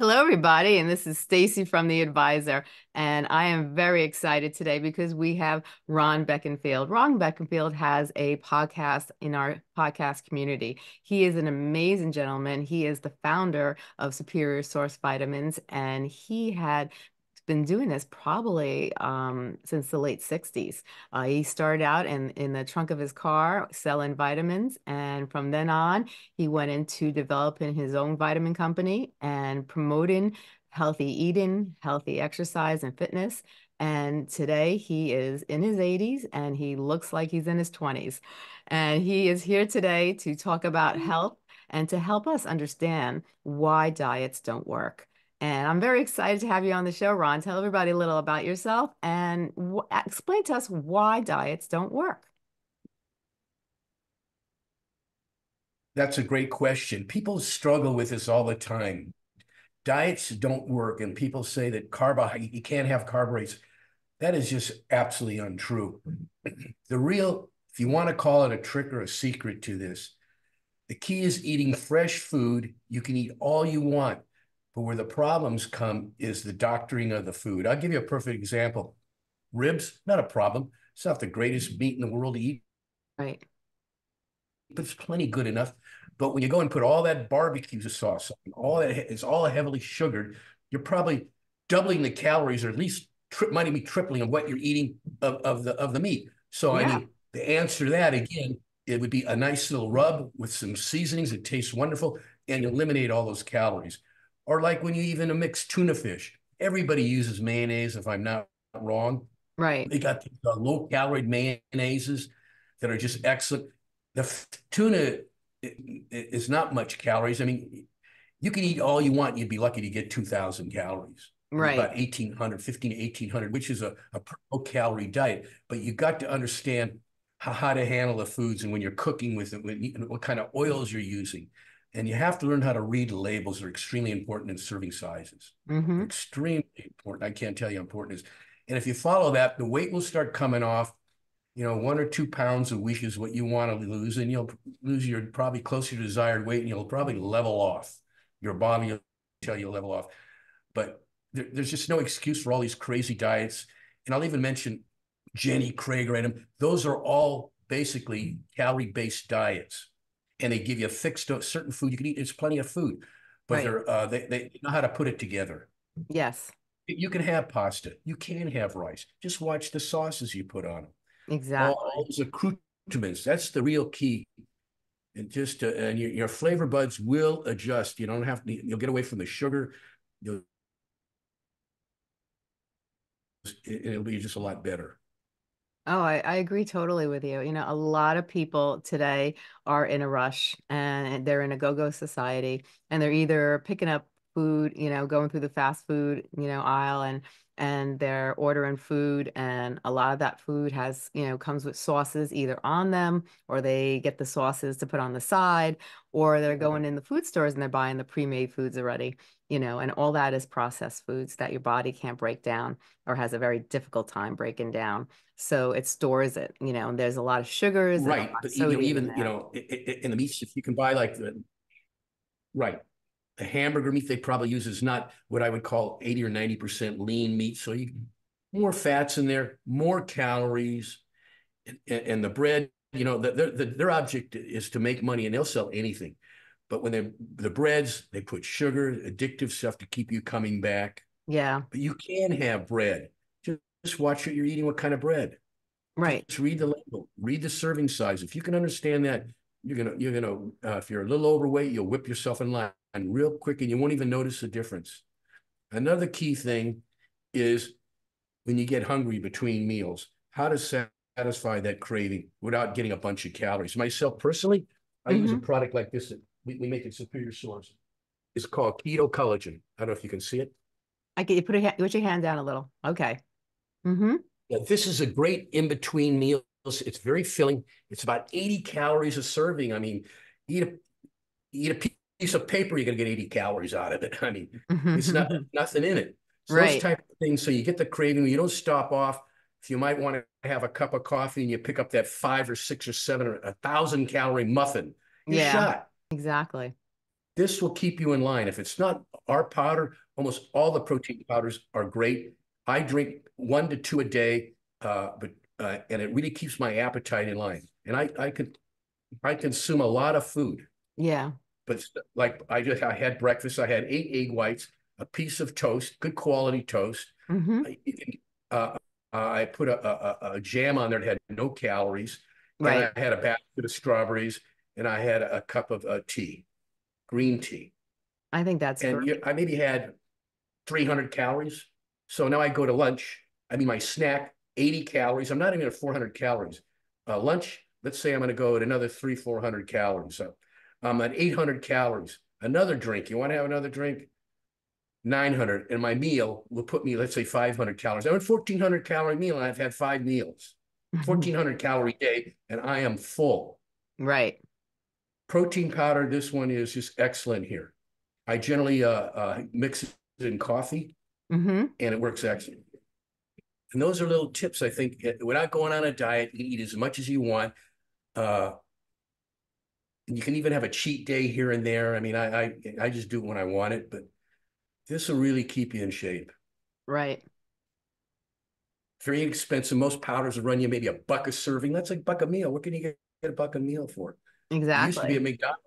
Hello, everybody, and this is Stacey from The Advisor, and I am very excited today because we have Ron Beckenfield. Ron Beckenfield has a podcast in our podcast community. He is an amazing gentleman. He is the founder of Superior Source Vitamins, and he had been doing this probably since the late 60s. He started out in the trunk of his car selling vitamins, and from then on he went into developing his own vitamin company and promoting healthy eating, healthy exercise and fitness. And today he is in his 80s and he looks like he's in his 20s, and he is here today to talk about health and to help us understand why diets don't work. And I'm very excited to have you on the show, Ron. Tell everybody a little about yourself and explain to us why diets don't work. That's a great question. People struggle with this all the time. Diets don't work, and people say that you can't have carbohydrates. That is just absolutely untrue. The real, if you want to call it a trick or a secret to this, the key is eating fresh food. You can eat all you want. But where the problems come is the doctoring of the food. I'll give you a perfect example. Ribs, not a problem. It's not the greatest meat in the world to eat. Right. But it's plenty good enough. But when you go and put all that barbecue sauce on, all that, it's all heavily sugared, you're probably doubling the calories, or at least might even be tripling of what you're eating of the meat. So yeah. I mean, the answer to that, again, it would be a nice little rub with some seasonings. It tastes wonderful, and you eliminate all those calories. Or like when you even mix tuna fish. Everybody uses mayonnaise, if I'm not wrong. Right. They got these low-calorie mayonnaises that are just excellent. The tuna is not much calories. I mean, you can eat all you want. You'd be lucky to get 2,000 calories. Right. About 1,800, 15 to 1,800, which is a low-calorie diet. But you got to understand how to handle the foods, and when you're cooking with it, what kind of oils you're using. And you have to learn how to read labels. Are extremely important in serving sizes. Mm-hmm. Extremely important. I can't tell you how important it is. And if you follow that, the weight will start coming off. You know, 1 or 2 pounds a week is what you want to lose, and you'll lose your probably closer to desired weight, and you'll probably level off. Your body will tell you level off. But there's just no excuse for all these crazy diets. And I'll even mention Jenny Craig, right? Those are all basically calorie-based diets. And they give you a fixed dose, certain food you can eat. It's plenty of food, but right. they know how to put it together. Yes. You can have pasta. You can have rice. Just watch the sauces you put on them. Exactly. All those accoutrements. That's the real key. And just and your flavor buds will adjust. You don't have to. You'll get away from the sugar. It'll be just a lot better. Oh, I agree totally with you. You know, a lot of people today are in a rush, and they're in a go-go society, and they're either picking up food, you know, going through the fast food, you know, aisle, and they're ordering food, and a lot of that food has, you know, comes with sauces either on them, or they get the sauces to put on the side, or they're going in the food stores and they're buying the pre-made foods already, you know, and all that is processed foods that your body can't break down or has a very difficult time breaking down. So it stores it, you know, and there's a lot of sugars. Right. But even you know, in the meats, if you can buy like the, right. The hamburger meat they probably use is not what I would call 80 or 90% lean meat. So you more fats in there, more calories, and the bread, you know, their object is to make money, and they'll sell anything. But when the breads, they put sugar, addictive stuff to keep you coming back. Yeah. But you can have bread. Just watch what you're eating, what kind of bread. Right. Just read the label, read the serving size. If you can understand that, you're gonna if you're a little overweight, you'll whip yourself in line real quick, and you won't even notice the difference. Another key thing is when you get hungry between meals, how to satisfy that craving without getting a bunch of calories. Myself personally, I use a product like this that we make at Superior Source. It's called Keto Collagen. I don't know if you can see it. I can. You put your hand down a little. Okay. Mm-hmm. Yeah, this is a great in-between meal. It's very filling. It's about 80 calories a serving. I mean, eat a piece of paper, you're going to get 80 calories out of it. I mean, it's not nothing in it. So right. Those type of things. So you get the craving. You don't stop off. If you might want to have a cup of coffee and you pick up that 5 or 6 or 7 or 1,000 calorie muffin, you're shot. Exactly. This will keep you in line. If it's not Our powder, almost all the protein powders are great. I drink 1 to 2 a day, and it really keeps my appetite in line. And I consume a lot of food. Yeah. But like I had breakfast. I had 8 egg whites, a piece of toast, good quality toast. Mm-hmm. I put a jam on there that had no calories. Right. And I had a basket of strawberries, and I had a cup of tea, green tea. I think that's and perfect. I maybe had 300 calories. So now I go to lunch. I mean, my snack, 80 calories. I'm not even at 400 calories. Lunch, let's say I'm going to go at another 300-400 calories. So I'm at 800 calories. Another drink. You want to have another drink? 900. And my meal will put me, let's say, 500 calories. I'm at 1,400 calorie meal, and I've had 5 meals. 1,400 calorie day, and I am full. Right. Protein powder, this one is just excellent here. I generally mix it in coffee, and it works excellent. And those are little tips, I think. Without going on a diet, you eat as much as you want. And you can even have a cheat day here and there. I mean, I just do it when I want it, but this will really keep you in shape. Right. Very inexpensive. Most powders will run you maybe $1 a serving. That's like $1 a meal. What can you get $1 a meal for? Exactly. It used to be at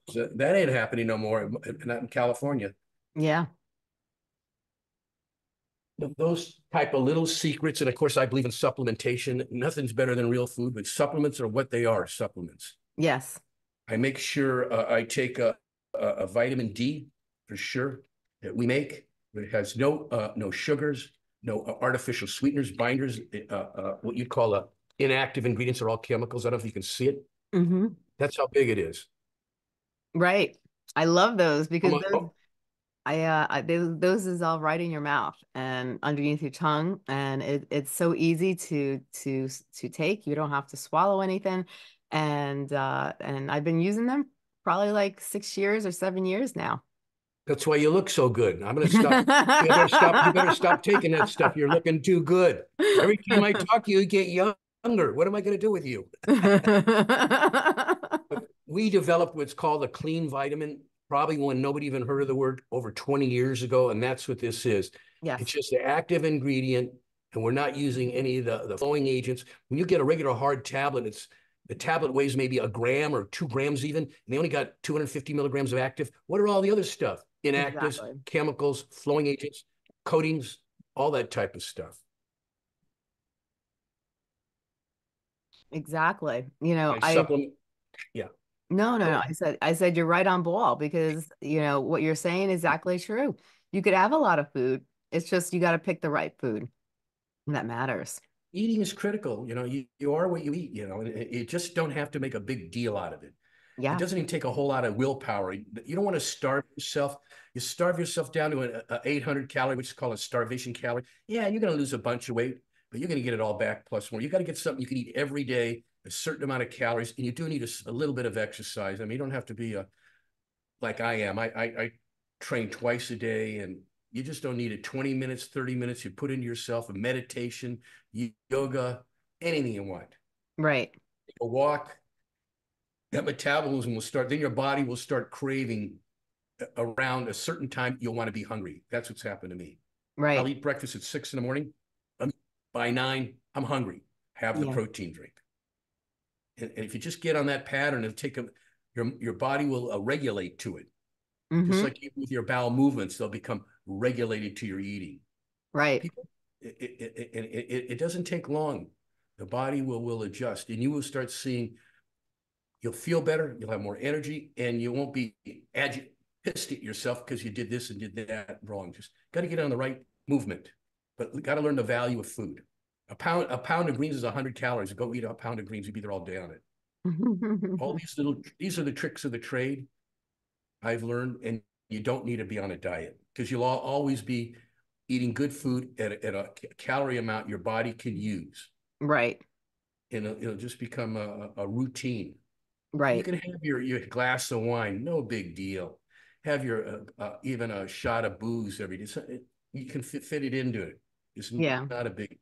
McDonald's. That ain't happening no more, not in California. Yeah. Those type of little secrets. And of course, I believe in supplementation. Nothing's better than real food, but supplements are what they are, supplements. Yes. I make sure I take a vitamin D for sure that we make. It has no sugars, no artificial sweeteners, binders, what you'd call inactive ingredients are all chemicals. I don't know if you can see it. Mm-hmm. That's how big it is. Right. I love those because those is all right in your mouth and underneath your tongue. And it's so easy to take. You don't have to swallow anything. And I've been using them probably like 6 years or 7 years now. That's why you look so good. I'm going to stop. You better stop taking that stuff. You're looking too good. Every time I talk to you, you get younger. What am I going to do with you? We developed what's called a clean vitamin, probably when nobody even heard of the word, over 20 years ago. And that's what this is. Yes. It's just an active ingredient, and we're not using any of the flowing agents. When you get a regular hard tablet, the tablet weighs maybe 1 gram or 2 grams even, and they only got 250 milligrams of active. What are all the other stuff? Inactives, exactly. Chemicals, flowing agents, coatings, all that type of stuff. Exactly. You know, yeah. No. I said you're right on ball, because you know what you're saying is exactly true. You could have a lot of food. It's just you got to pick the right food, and that matters. Eating is critical. You know, you are what you eat, you know, and you just don't have to make a big deal out of it. Yeah. It doesn't even take a whole lot of willpower. You don't want to starve yourself. You starve yourself down to an 800 calorie, which is called a starvation calorie. Yeah, you're going to lose a bunch of weight, but you're going to get it all back plus more. You got to get something you can eat every day, a certain amount of calories, and you do need a little bit of exercise. I mean, you don't have to be like I am. I train twice a day, and you just don't need it. 20 minutes, 30 minutes, you put into yourself a meditation, yoga, anything you want. Right. Take a walk. That metabolism will start. Then your body will start craving around a certain time. You'll want to be hungry. That's what's happened to me. Right. I'll eat breakfast at 6 in the morning. By 9, I'm hungry. Have the protein drink. And if you just get on that pattern, and take your body will regulate to it. Mm-hmm. Just like with your bowel movements, they'll become regulated to your eating. Right. It doesn't take long. The body will adjust, and you will start seeing, you'll feel better, you'll have more energy, and you won't be pissed at yourself because you did this and did that wrong. Just got to get on the right movement, but got to learn the value of food. A pound of greens is 100 calories. Go eat a pound of greens, you'd be there all day on it. All these are the tricks of the trade I've learned, and you don't need to be on a diet, because you'll always be eating good food at a calorie amount your body can use. Right. And it'll just become a routine. Right. You can have your glass of wine, no big deal. Have your even a shot of booze every day. You can fit it into it. It's not a big.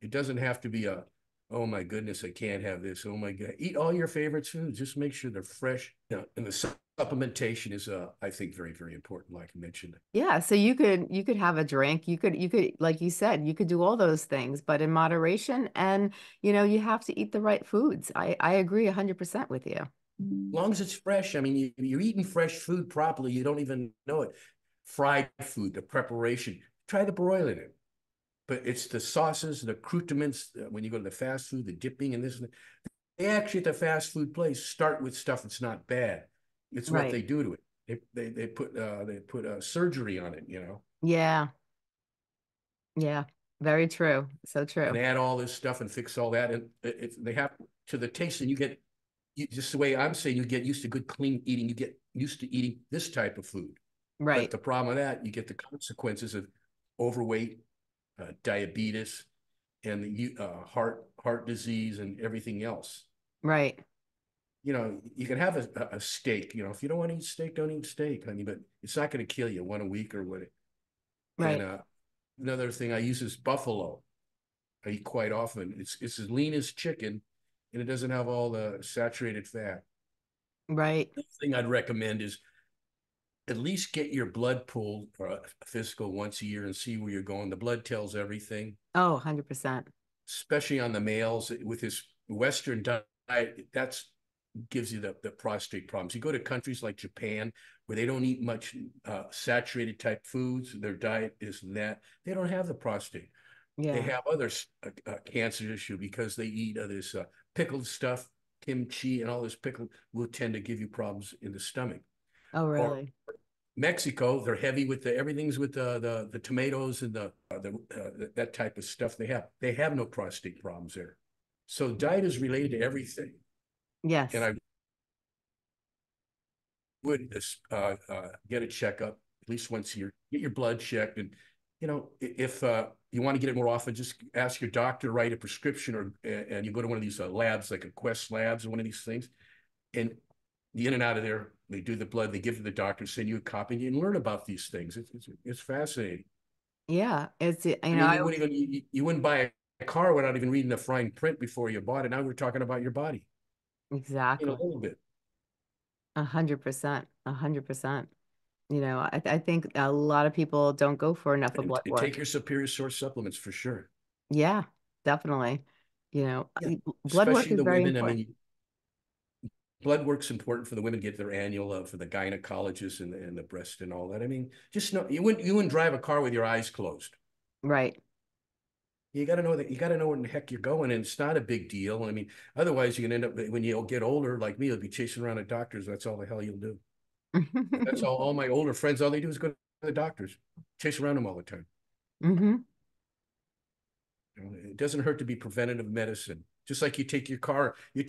It doesn't have to be a, oh my goodness, I can't have this. Oh my God. Eat all your favorite foods. Just make sure they're fresh. Now, in the supplementation is, I think, very, very important, like I mentioned. Yeah. So you could have a drink. You could, like you said, you could do all those things, but in moderation. And, you know, you have to eat the right foods. I agree 100% with you. As long as it's fresh. I mean, you're eating fresh food properly. You don't even know it. Fried food, the preparation, try the broil in it. But it's the sauces, the accoutrements. When you go to the fast food, the dipping and this and that. They actually at the fast food place start with stuff that's not bad. It's right. What they do to it. They put surgery on it, you know? Yeah. Yeah. Very true. So true. And add all this stuff and fix all that. And they have to the taste, and just the way I'm saying, you get used to good, clean eating. You get used to eating this type of food. Right. But the problem with that, you get the consequences of overweight, diabetes, and the heart disease and everything else. Right. You know, you can have a steak. You know, if you don't want to eat steak, don't eat steak, honey. But it's not going to kill you one a week or what. Right. And another thing I use is buffalo. I eat quite often. It's as lean as chicken, and it doesn't have all the saturated fat. Right. The thing I'd recommend is at least get your blood pulled or a physical once a year and see where you're going. The blood tells everything. Oh, 100%. Especially on the males with this Western diet, that's gives you the prostate problems. You go to countries like Japan where they don't eat much saturated type foods. Their diet is that. They don't have the prostate. Yeah. They have other cancer issue because they eat this pickled stuff, kimchi, and all this pickled will tend to give you problems in the stomach. Oh, really? Or Mexico, they're heavy with everything's with the tomatoes and that type of stuff they have. They have no prostate problems there. So diet is related to everything. Yes. And I would get a checkup at least once a year. Get your blood checked. And, you know, if you want to get it more often, just ask your doctor to write a prescription and you go to one of these labs, like a Quest Labs or one of these things. And in and out of there, they do the blood, they give it to the doctor, send you a copy, and you can learn about these things. It's fascinating. Yeah. You wouldn't buy a car without even reading the fine print before you bought it. Now we're talking about your body. Exactly. In a little bit. 100%. 100%. You know, I think a lot of people don't go for enough of blood work. Take your Superior Source supplements for sure. Yeah, definitely. You know, yeah. Blood work is very important. I mean, blood work's important for the women to get their annual for the gynecologists and the breast and all that. I mean, just know you wouldn't drive a car with your eyes closed. Right. You got to know that. You got to know where the heck you're going, and it's not a big deal. I mean, otherwise you're going to end up, when you get older, like me, you'll be chasing around at doctors. That's all the hell you'll do. That's all my older friends, all they do is go to the doctors, chase around them all the time. Mm-hmm. You know, it doesn't hurt to be preventative medicine. Just like you take your car and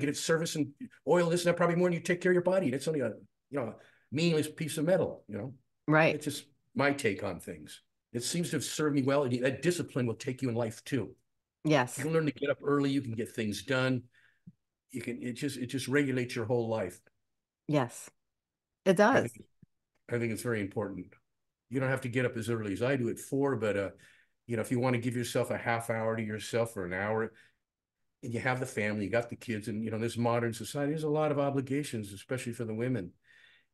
get it serviced and oil this and that, probably more than you take care of your body. That's only a meaningless piece of metal, you know? Right. It's just my take on things. It seems to have served me well. And that discipline will take you in life too. Yes. You can learn to get up early. You can get things done. You can, it just regulates your whole life. Yes, it does. I think it's very important. You don't have to get up as early as I do at 4, but, you know, if you want to give yourself a half hour to yourself or an hour, and you have the family, you got the kids, and, you know, this modern society, there's a lot of obligations, especially for the women.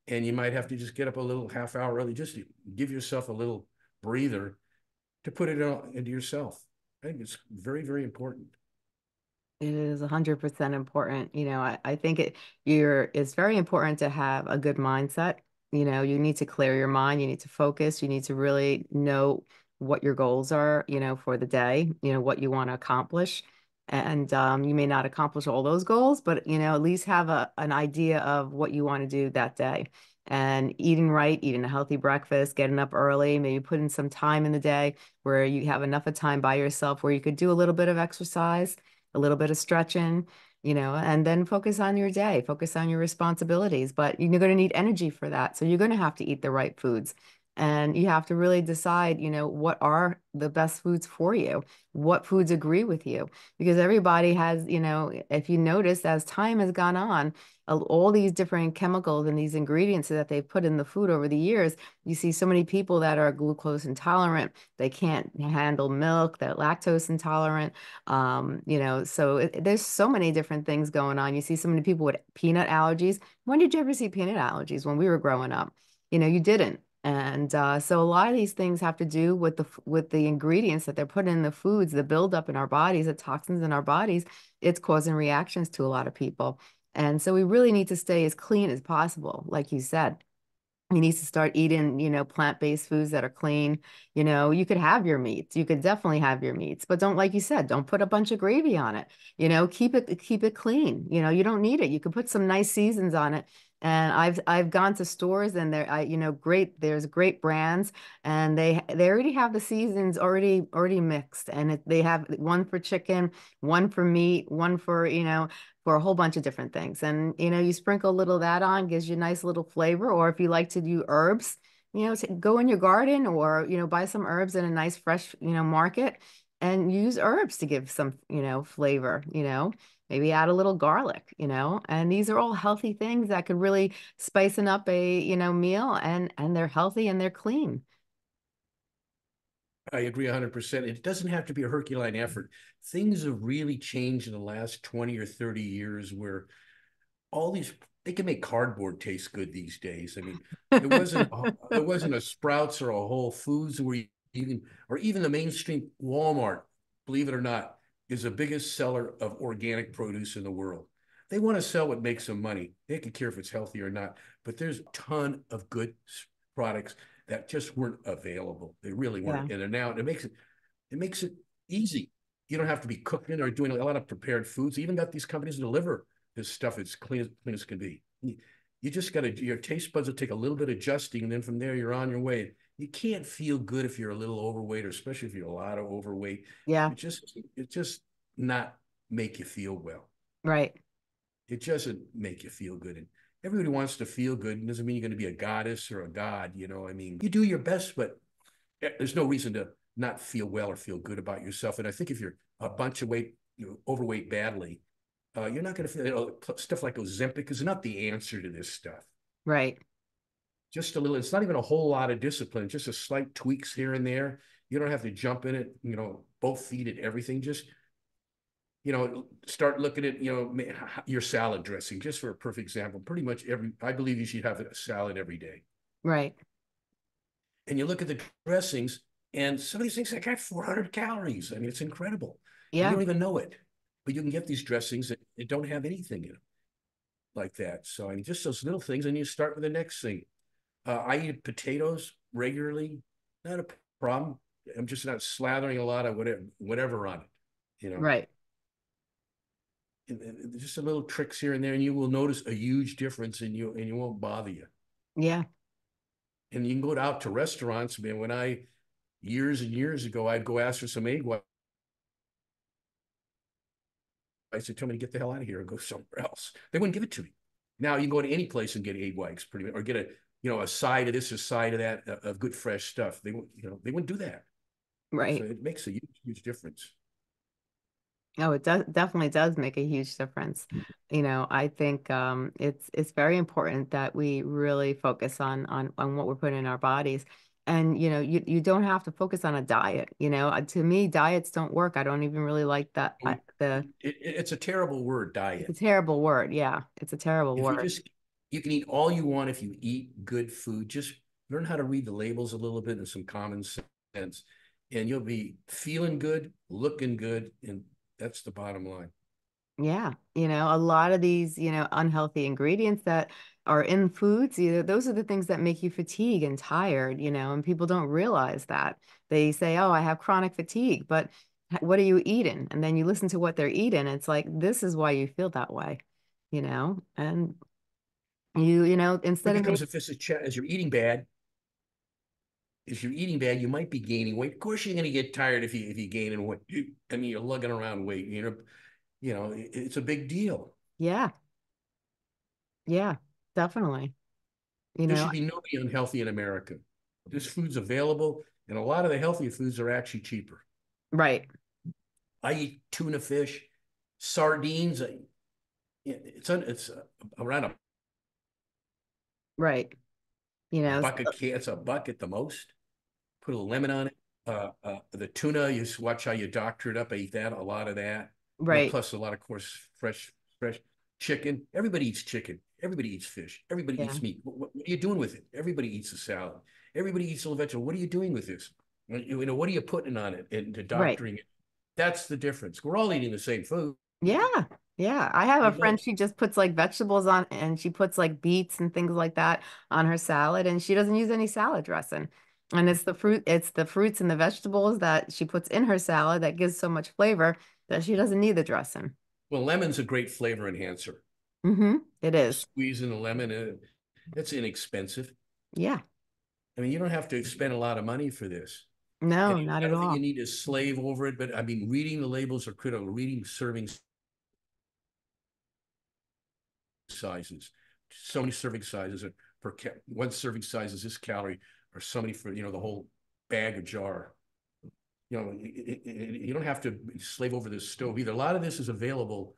And you might have to just get up a little half hour early, just to give yourself a little breather to put it all into yourself. I think it's very, very important. It is 100% important. You know, I think it's very important to have a good mindset. You know, you need to clear your mind. You need to focus. You need to really know what your goals are, you know, for the day, you know, what you want to accomplish. And you may not accomplish all those goals, but, you know, at least have an idea of what you want to do that day. And eating right, eating a healthy breakfast, getting up early, maybe putting some time in the day where you have enough of time by yourself where you could do a little bit of exercise, a little bit of stretching, you know, and then focus on your day, focus on your responsibilities. But you're going to need energy for that. So you're going to have to eat the right foods. And you have to really decide, you know, what are the best foods for you? What foods agree with you? Because everybody has, you know, if you notice, as time has gone on, all these different chemicals and these ingredients that they've put in the food over the years, you see so many people that are glucose intolerant. They can't handle milk. They're lactose intolerant. You know, so there's so many different things going on. You see so many people with peanut allergies. When did you ever see peanut allergies when we were growing up? You know, you didn't. And so a lot of these things have to do with the ingredients that they're putting in the foods, the buildup in our bodies, the toxins in our bodies. It's causing reactions to a lot of people. And so we really need to stay as clean as possible. Like you said, you need to start eating, you know, plant-based foods that are clean. You know, you could have your meats. You could definitely have your meats, but don't, like you said, don't put a bunch of gravy on it. You know, keep it clean. You know, you don't need it. You could put some nice seasons on it. And I've gone to stores and there's great brands, and they already have the seasons already mixed, and they have one for chicken, one for meat, one for, you know, for a whole bunch of different things. And, you know, you sprinkle a little of that on, gives you a nice little flavor. Or if you like to do herbs, you know, go in your garden or, you know, buy some herbs in a nice fresh, you know, market and use herbs to give some, you know, flavor, you know. Maybe add a little garlic, you know, and these are all healthy things that could really spice up a, you know, meal, and they're healthy and they're clean. I agree 100%. It doesn't have to be a Herculean effort. Things have really changed in the last 20 or 30 years where all these, they can make cardboard taste good these days. I mean, there wasn't a Sprouts or a Whole Foods where you can, or even the mainstream Walmart, believe it or not, is the biggest seller of organic produce in the world. They want to sell what makes them money. They can care if it's healthy or not, but there's a ton of good products that just weren't available. They really weren't. Yeah. And now it makes it easy. You don't have to be cooking or doing a lot of prepared foods. Even got these companies that deliver this stuff. It's clean as can be. You just got to, your taste buds will take a little bit of adjusting, and then from there you're on your way. You can't feel good if you're a little overweight, or especially if you're a lot of overweight. Yeah. It just not make you feel well. Right. It doesn't make you feel good. And everybody wants to feel good. It doesn't mean you're going to be a goddess or a god, you know. I mean, you do your best, but there's no reason to not feel well or feel good about yourself. And I think if you're a bunch of weight, you know, overweight badly, you're not going to feel, you know, stuff like Ozempic is not the answer to this stuff. Right. Just a little, it's not even a whole lot of discipline, just a slight tweaks here and there. You don't have to jump in it, you know, both feet at everything. Just, you know, start looking at, you know, your salad dressing, just for a perfect example. Pretty much I believe you should have a salad every day. Right. And you look at the dressings, and some of these things, I got 400 calories. I mean, it's incredible. Yeah. You don't even know it, but you can get these dressings that don't have anything in them like that. So, I mean, just those little things, and you start with the next thing. I eat potatoes regularly, not a problem. I'm just not slathering a lot of whatever on it, you know. Right. And just a little tricks here and there, and you will notice a huge difference, and you won't bother you. Yeah. And you can go out to restaurants. I mean, when I, years and years ago, I'd go ask for some egg white. I said, tell me to get the hell out of here and go somewhere else. They wouldn't give it to me. Now you can go to any place and get egg whites, pretty much, or get a, you know, a side of this, a side of that, of good fresh stuff. They won't, you know, they wouldn't do that. Right. So it makes a huge difference. Oh, it does, definitely does make a huge difference. You know, I think it's very important that we really focus on what we're putting in our bodies. And, you know, you don't have to focus on a diet. You know, to me, diets don't work. I don't even really like that. It's a terrible word, diet. It's a terrible word. Yeah, it's a terrible word. You can eat all you want if you eat good food. Just learn how to read the labels a little bit and some common sense, and you'll be feeling good, looking good, and that's the bottom line. Yeah. You know, a lot of these, you know, unhealthy ingredients that are in foods, you know, those are the things that make you fatigued and tired, you know, and people don't realize that. They say, oh, I have chronic fatigue, but what are you eating? And then you listen to what they're eating. It's like, this is why you feel that way, you know, and you know, instead of if you're eating bad, you might be gaining weight. Of course, you're going to get tired if you gain in weight. I mean, you're lugging around weight. You know, it's a big deal. Yeah, yeah, definitely. You know, there should be nobody unhealthy in America. There's foods available, and a lot of the healthier foods are actually cheaper. Right. I eat tuna fish, sardines. It's around a right. You know, bucket it's a buck at the most. Put a lemon on it. The tuna, you watch how you doctor it up. I eat that, a lot of that. Right. And plus a lot of course, fresh chicken. Everybody eats chicken. Everybody eats fish. Everybody eats meat. What are you doing with it? Everybody eats a salad. Everybody eats a vegetable. What are you doing with this? You know, what are you putting on it and doctoring it? That's the difference. We're all eating the same food. Yeah. Yeah. I have a friend, she just puts like vegetables on, and she puts like beets and things like that on her salad, and she doesn't use any salad dressing. And it's the fruits and the vegetables that she puts in her salad that gives so much flavor that she doesn't need the dressing. Well, lemon's a great flavor enhancer. Mm-hmm. It is. Squeezing a lemon in, that's inexpensive. Yeah. I mean, you don't have to spend a lot of money for this. No, not at all. I don't think you need to slave over it, but I mean, reading the labels are critical. Reading serving sizes, so many serving sizes are per one serving size is this calorie, or so many for, you know, the whole bag or jar. You know, you don't have to slave over this stove either. A lot of this is available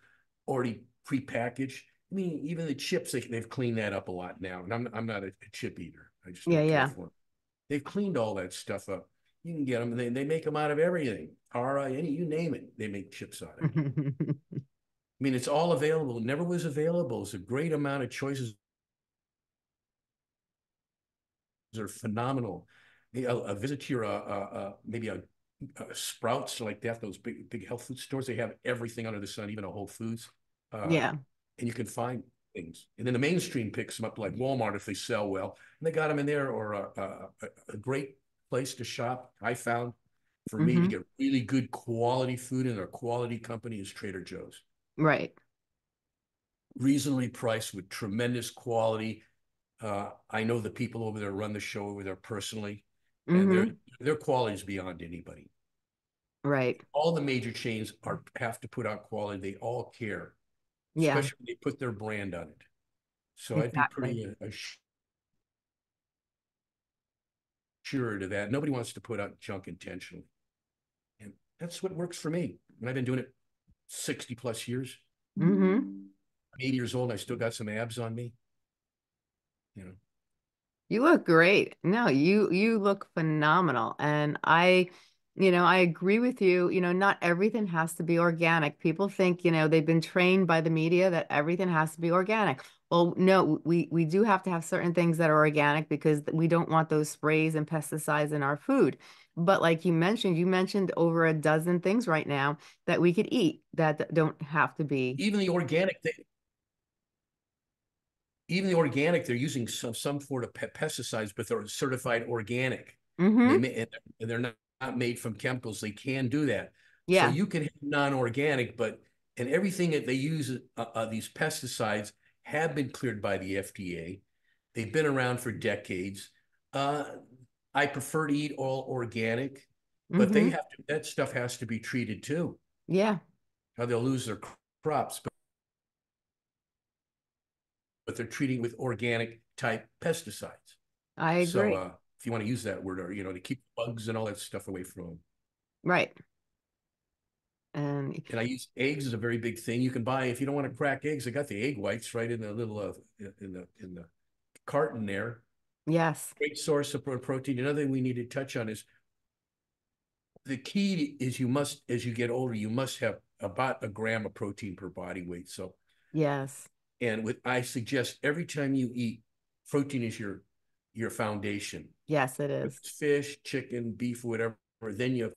already prepackaged. I mean, even the chips, they've cleaned that up a lot now. And I'm not a chip eater. I just they've cleaned all that stuff up. You can get them. They make them out of everything. You name it, they make chips out of it. I mean, it's all available. It never was available. It's a great amount of choices. They're phenomenal. A visit to your maybe a Sprouts, like they have those big health food stores. They have everything under the sun, even a Whole Foods. And you can find things. And then the mainstream picks them up, like Walmart, if they sell well. And they got them in there, or a great place to shop, I found, for me to get really good quality food, and their quality company is Trader Joe's. Right. Reasonably priced with tremendous quality. I know the people over there run the show over there personally, and their quality is beyond anybody. Right. All the major chains have to put out quality. They all care. Yeah. Especially when they put their brand on it. So I'd be pretty sure to that. Nobody wants to put out junk intentionally. And that's what works for me. And I've been doing it 60 plus years. I'm 80 years old. And I still got some abs on me. You know, you look great. No, you look phenomenal. And I agree with you. You know, not everything has to be organic. People think, you know, they've been trained by the media that everything has to be organic. Well, no, we do have to have certain things that are organic, because we don't want those sprays and pesticides in our food. But like you mentioned over a dozen things right now that we could eat that don't have to be. Even the organic, they're using some sort of pesticides, but they're certified organic. And they're not made from chemicals. They can do that. Yeah. So you can have non-organic, and everything that they use, these pesticides have been cleared by the FDA. They've been around for decades. I prefer to eat all organic, but they have to, that stuff has to be treated too. Yeah. Or they'll lose their crops, but they're treating with organic type pesticides. I agree. So if you want to use that word, or, you know, to keep bugs and all that stuff away from them. Right. And I use eggs as a very big thing. You can buy, if you don't want to crack eggs, I got the egg whites right in the little, in the carton there. Yes. Great source of protein. Another thing we need to touch on is the key is you must, as you get older, you must have about a gram of protein per body weight. So yes. And I suggest every time you eat, protein is your foundation. Yes, it is. It's fish, chicken, beef, whatever. Then you have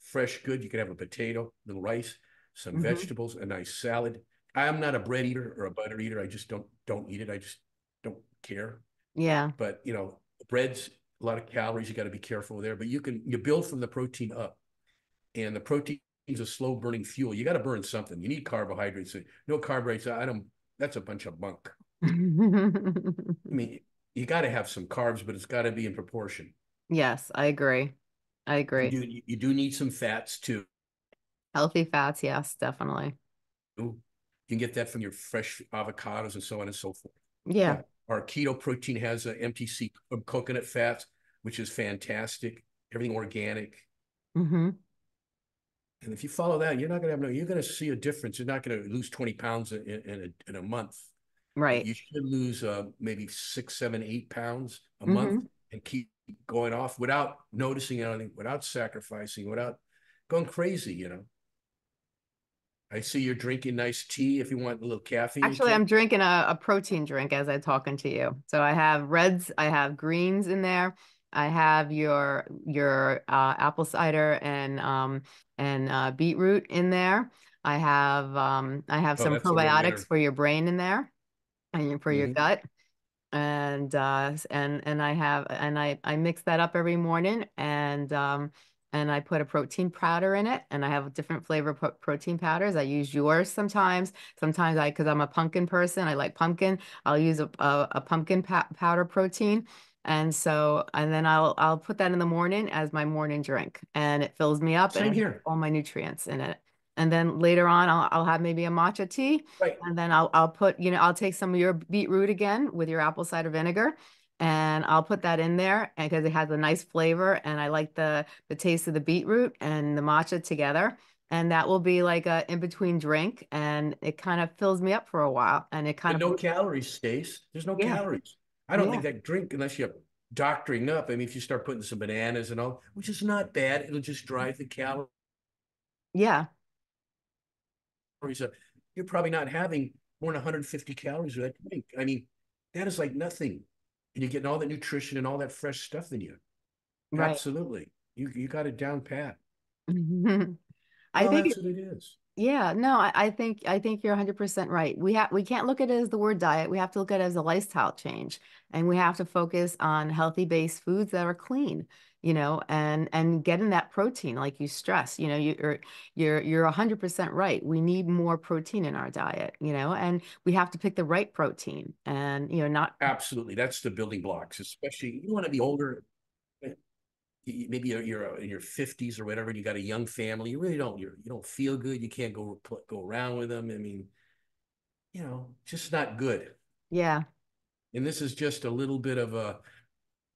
fresh good. You can have a potato, a little rice, some vegetables, a nice salad. I'm not a bread eater or a butter eater. I just don't eat it. I just don't care. Yeah. But, you know, bread's a lot of calories. You got to be careful there. But you build from the protein up. And the protein is a slow burning fuel. You got to burn something. You need carbohydrates. No carbohydrates, that's a bunch of bunk. I mean, you got to have some carbs, but it's got to be in proportion. Yes, I agree. You do need some fats too. Healthy fats. Yes, definitely. You can get that from your fresh avocados and so on and so forth. Yeah. Our keto protein has an MTC coconut fats, which is fantastic. Everything organic. Mm-hmm. And if you follow that, you're not going to have no, you're going to see a difference. You're not going to lose 20 pounds in a month. Right. You should lose maybe 6, 7, 8 pounds a mm-hmm. month and keep going off without noticing anything, without sacrificing, without going crazy, you know. I see you're drinking nice tea if you want a little caffeine. Actually, I'm drinking a protein drink as I'm talking to you. So I have reds, I have greens in there. I have your apple cider and beetroot in there. I have some probiotics for your brain in there and for mm-hmm. your gut. And I mix that up every morning, and I put a protein powder in it, and I have different flavor protein powders. I use yours sometimes. Sometimes because I'm a pumpkin person, I like pumpkin. I'll use a pumpkin powder protein. And so, and then I'll put that in the morning as my morning drink, and it fills me up and all my nutrients in it. And then later on, I'll have maybe a matcha tea, right. And then I'll put, you know, I'll take some of your beetroot again with your apple cider vinegar, and I'll put that in there, and because it has a nice flavor, and I like the taste of the beetroot and the matcha together, and that will be like a in-between drink, and it kind of fills me up for a while, and it kind of no calories, Stace. There's no calories. I don't think that drink, unless you're doctoring up. I mean, if you start putting some bananas and all, which is not bad, it'll just drive the calories. Yeah. You're probably not having more than 150 calories with that drink. I mean, that is like nothing. And you're getting all the nutrition and all that fresh stuff in you. Right. Absolutely. You got it down pat. I think that's what it is. Yeah, no, I think you're 100% right. We can't look at it as the word diet. We have to look at it as a lifestyle change, and we have to focus on healthy based foods that are clean, you know, and getting that protein, like you stress, you know, you're 100% right. We need more protein in our diet, you know, and we have to pick the right protein, and, you know, not. Absolutely. That's the building blocks, especially you want to be older. Maybe you're in your 50s or whatever, and you got a young family. You really don't. You don't feel good. You can't go around with them. I mean, you know, just not good. Yeah. And this is just a little bit of a,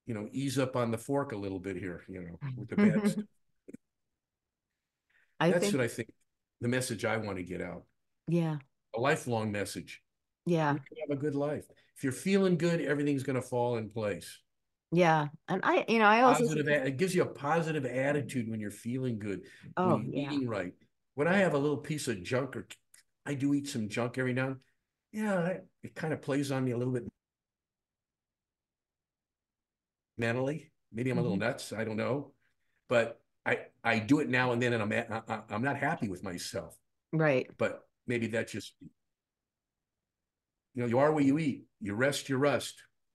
you know, ease up on the fork a little bit here. You know, with the bad stuff. That's what I think. The message I want to get out. Yeah. A lifelong message. Yeah. You can have a good life if you're feeling good. Everything's going to fall in place. Yeah. And it gives you a positive attitude when you're feeling good. Oh, when you're eating right. When I have a little piece of junk, or I do eat some junk every now and then, it kind of plays on me a little bit mentally. Maybe I'm a little nuts. I don't know. But I do it now and then, and I'm not happy with myself. Right. But maybe that's just, you know, you are what you eat. You rest your rust.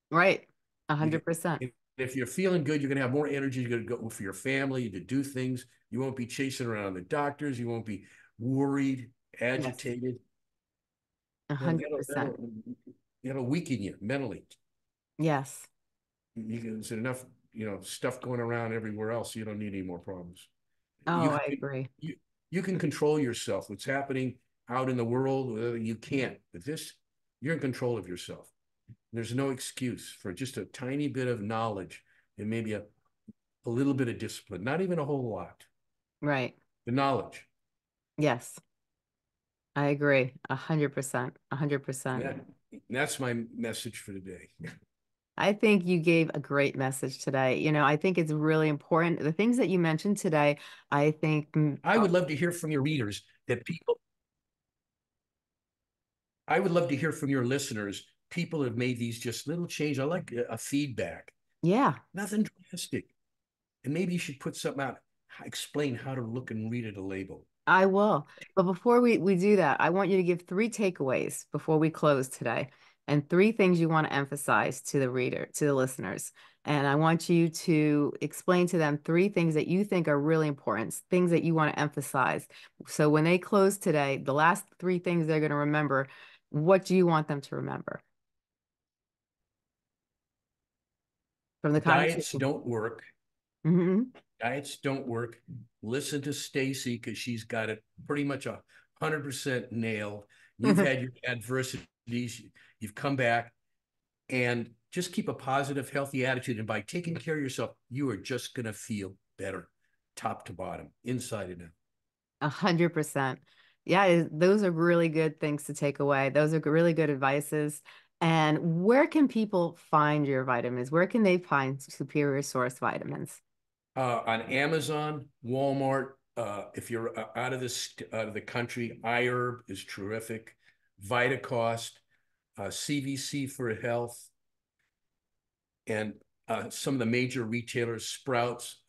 Right. 100%. If you're feeling good, you're going to have more energy. You're going to go for your family to do things. You won't be chasing around the doctors. You won't be worried, agitated. 100%. That'll weaken you mentally. Yes. There's enough, you know, stuff going around everywhere else. So you don't need any more problems. Oh, I agree. You can control yourself. What's happening out in the world, you can't. But this, you're in control of yourself. There's no excuse for just a tiny bit of knowledge and maybe a little bit of discipline, not even a whole lot. Right. The knowledge. Yes. I agree. 100%. 100%. That's my message for today. I think you gave a great message today. You know, I think it's really important. The things that you mentioned today, I think. I would love to hear from your readers that people. I would love to hear from your listeners. People have made these just little changes. I like a feedback. Yeah. Nothing drastic. And maybe you should put something out, explain how to look and read at a label. I will. But before we do that, I want you to give 3 takeaways before we close today, and 3 things you want to emphasize to the reader, to the listeners. And I want you to explain to them 3 things that you think are really important, things that you want to emphasize. So when they close today, the last 3 things they're going to remember, what do you want them to remember? From the diets don't work. Mm-hmm. Diets don't work. Listen to Stacey, because she's got it pretty much 100% nailed. You've had your adversities. You've come back. and just keep a positive, healthy attitude. And by taking care of yourself, you are just going to feel better, top to bottom, inside and out. 100%. Yeah, those are really good things to take away. Those are really good advices. And where can people find your vitamins? Where can they find Superior Source Vitamins? On Amazon, Walmart. If you're out of the country, iHerb is terrific. Vitacost, CVS4Health, and some of the major retailers: Sprouts,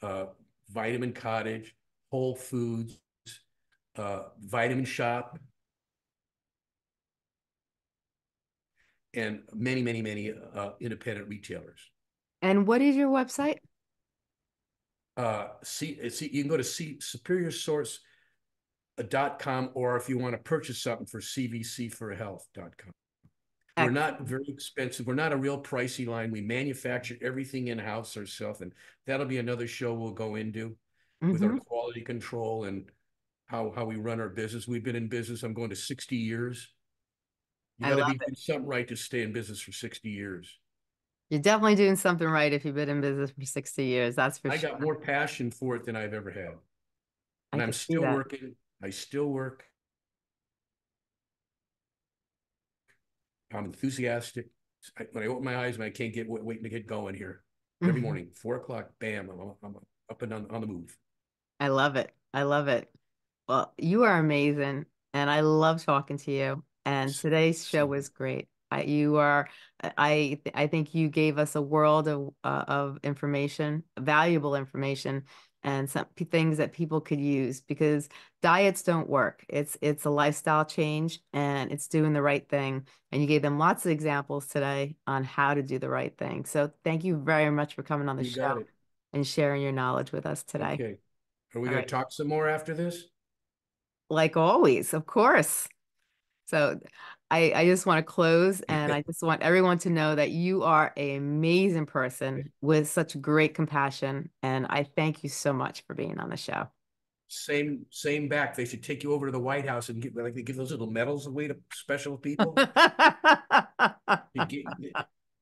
Vitamin Cottage, Whole Foods, Vitamin Shoppe, and many, many, many independent retailers. And what is your website? You can go to superiorsource.com, or if you want to purchase something for cvc4health.com. We're not very expensive. We're not a real pricey line. We manufacture everything in-house ourselves, and that'll be another show we'll go into with our quality control and how we run our business. We've been in business, I'm going to 60 years. You got to be doing something right to stay in business for 60 years. You're definitely doing something right if you've been in business for 60 years. That's for sure. I got more passion for it than I've ever had. And I'm still working. I still work. I'm enthusiastic. When I open my eyes, I can't get waiting to get going here. Every morning, 4 o'clock, bam, I'm up and on the move. I love it. I love it. Well, you are amazing. And I love talking to you. And today's show was great. I think you gave us a world of information, valuable information, and some things that people could use, because diets don't work. It's a lifestyle change, and it's doing the right thing. And you gave them lots of examples today on how to do the right thing. So thank you very much for coming on the show and sharing your knowledge with us today. Okay. Are we going to talk some more after this? Like always, of course. So I just want to close, and I just want everyone to know that you are an amazing person with such great compassion. And I thank you so much for being on the show. Same back. They should take you over to the White House and give those little medals away to special people.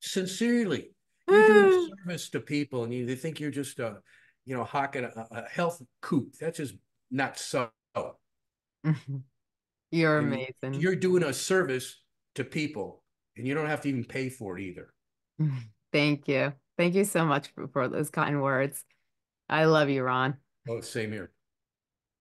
Sincerely, you're doing service to people, and they think you're just hawking a health coup. That's just not so. You're amazing. You're doing a service to people, and you don't have to even pay for it either. Thank you. Thank you so much for those kind words. I love you, Ron. Oh, same here.